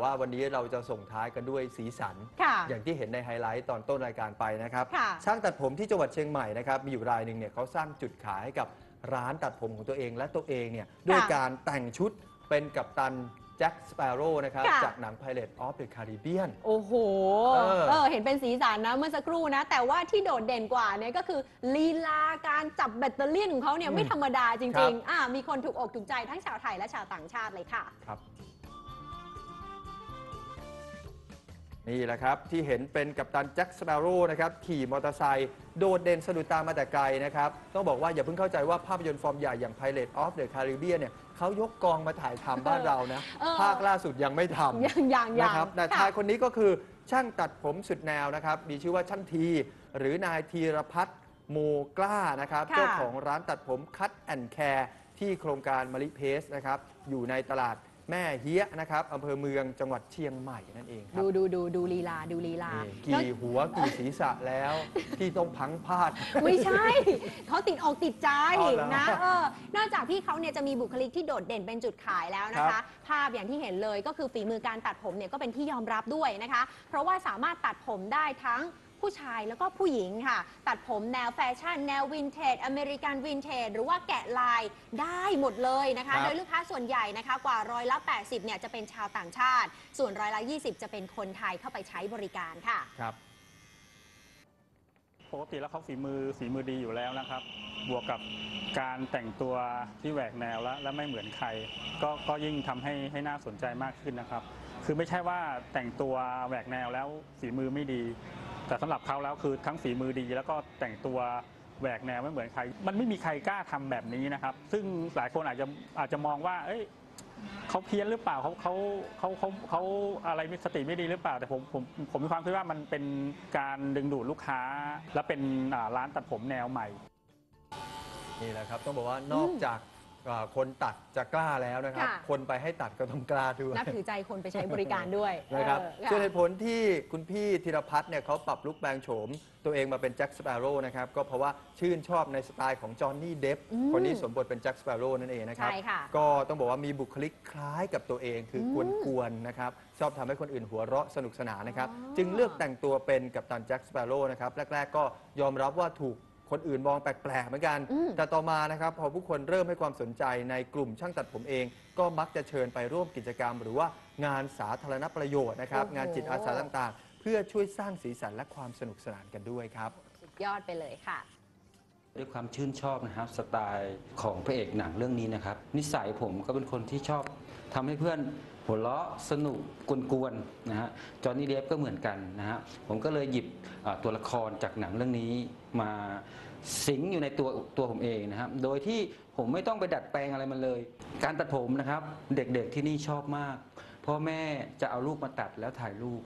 ว่าวันนี้เราจะส่งท้ายกันด้วยสีสันอย่างที่เห็นในไฮไลท์ตอนต้นรายการไปนะครับช่างตัดผมที่จังหวัดเชียงใหม่นะครับมีอยู่รายหนึ่งเนี่ยเขาสร้างจุดขายให้กับร้านตัดผมของตัวเองและตัวเองเนี่ยด้วยการแต่งชุดเป็นกัปตันแจ็คสเปโร่นะครับจากหนัง Pirates of the Caribbean โอ้โหเห็นเป็นสีสันนะเมื่อสักครู่นะแต่ว่าที่โดดเด่นกว่าเนี่ยก็คือลีลาการจับแบตเตอรี่ของเขาเนี่ยไม่ธรรมดาจริงๆมีคนถูกอกถูกใจทั้งชาวไทยและชาวต่างชาติเลยค่ะนี่แหละครับที่เห็นเป็นกัปตันแจ็คสเปโร่นะครับขี่มอเตอร์ไซค์โดดเด่นสะดุดตามาแต่ไกลนะครับต้องบอกว่าอย่าเพิ่งเข้าใจว่าภาพยนตร์ฟอร์มใหญ่อย่าง Pirates of the Caribbean เนี่ยเขายกกองมาถ่ายทำบ้านเรานะภาคล่าสุดยังไม่ทำนะครับแต่ชายคนนี้ก็คือช่างตัดผมสุดแนวนะครับมีชื่อว่าช่างทีหรือนายธีรพัฒน์โมกล้านะครับเจ้าของร้านตัดผมคัทแอนด์แคร์ที่โครงการมะลิเพสนะครับอยู่ในตลาดแม่เฮียนะครับอำเภอเมืองจังหวัดเชียงใหม่นั่นเองครับดูลีลากี่หัวกี่ศีรษะแล้วที่ต้องพังพาดไม่ใช่เขาติดอกติดใจนะนอกจากที่เขาเนี่ยจะมีบุคลิกที่โดดเด่นเป็นจุดขายแล้วนะคะภาพอย่างที่เห็นเลยก็คือฝีมือการตัดผมเนี่ยก็เป็นที่ยอมรับด้วยนะคะเพราะว่าสามารถตัดผมได้ทั้งผู้ชายแล้วก็ผู้หญิงค่ะตัดผมแนวแฟชั่นแนววินเทจอเมริกันวินเทจหรือว่าแกะลายได้หมดเลยนะคะโดยลูกค้าส่วนใหญ่นะคะกว่า80%เนี่ยจะเป็นชาวต่างชาติส่วน20%จะเป็นคนไทยเข้าไปใช้บริการค่ะครับปกติแล้วเขาฝีมือดีอยู่แล้วนะครับบวกกับการแต่งตัวที่แหวกแนวและไม่เหมือนใครก็ยิ่งทำให้น่าสนใจมากขึ้นนะครับคือไม่ใช่ว่าแต่งตัวแหวกแนวแล้วฝีมือไม่ดีแต่สำหรับเขาแล้วคือทั้งฝีมือดีแล้วก็แต่งตัวแหวกแนวไม่เหมือนใครมันไม่มีใครกล้าทำแบบนี้นะครับซึ่งหลายคนอาจจะมองว่าเอ้ยเขาเพี้ยนหรือเปล่าเขาอะไรมีสติไม่ดีหรือเปล่าแต่ผมมีความคิดว่ามันเป็นการดึงดูดลูกค้าและเป็นร้านตัดผมแนวใหม่นี่แหละครับต้องบอกว่านอกจากคนตัดจะกล้าแล้วนะครับคนไปให้ตัดก็ต้องกล้าด้วยนับถือใจคนไปใช้บริการด้วยนะครับส่วนเหตุผลที่คุณพี่ธีรพัฒน์เนี่ยเขาปรับลุคแปลงโฉมตัวเองมาเป็นแจ็คสเปโร่นะครับก็เพราะว่าชื่นชอบในสไตล์ของจอห์นนี่เดฟคนนี้สมบทเป็นแจ็คสเปโร่นั่นเองนะครับก็ต้องบอกว่ามีบุคลิกคล้ายกับตัวเองคือกวนๆนะครับชอบทำให้คนอื่นหัวเราะสนุกสนานนะครับจึงเลือกแต่งตัวเป็นกัปตันแจ็คสเปโร่นะครับแรกๆก็ยอมรับว่าถูกคนอื่นมองแปลกๆเหมือนกันแต่ต่อมานะครับพอผู้คนเริ่มให้ความสนใจในกลุ่มช่างตัดผมเองก็มักจะเชิญไปร่วมกิจกรรมหรือว่างานสาธารณประโยชน์นะครับงานจิตอาสาต่างๆเพื่อช่วยสร้างสีสันและความสนุกสนานกันด้วยครับสุดยอดไปเลยค่ะด้วยความชื่นชอบนะครับสไตล์ของพระเอกหนังเรื่องนี้นะครับนิสัยผมก็เป็นคนที่ชอบทำให้เพื่อนหัวเราะสนุกกวนๆนะฮะจอห์นนี่เดฟก็เหมือนกันนะฮะผมก็เลยหยิบตัวละครจากหนังเรื่องนี้มาสิงอยู่ในตัวผมเองนะครับโดยที่ผมไม่ต้องไปดัดแปลงอะไรมันเลยการตัดผมนะครับเด็กๆที่นี่ชอบมากพ่อแม่จะเอาลูกมาตัดแล้วถ่ายรูป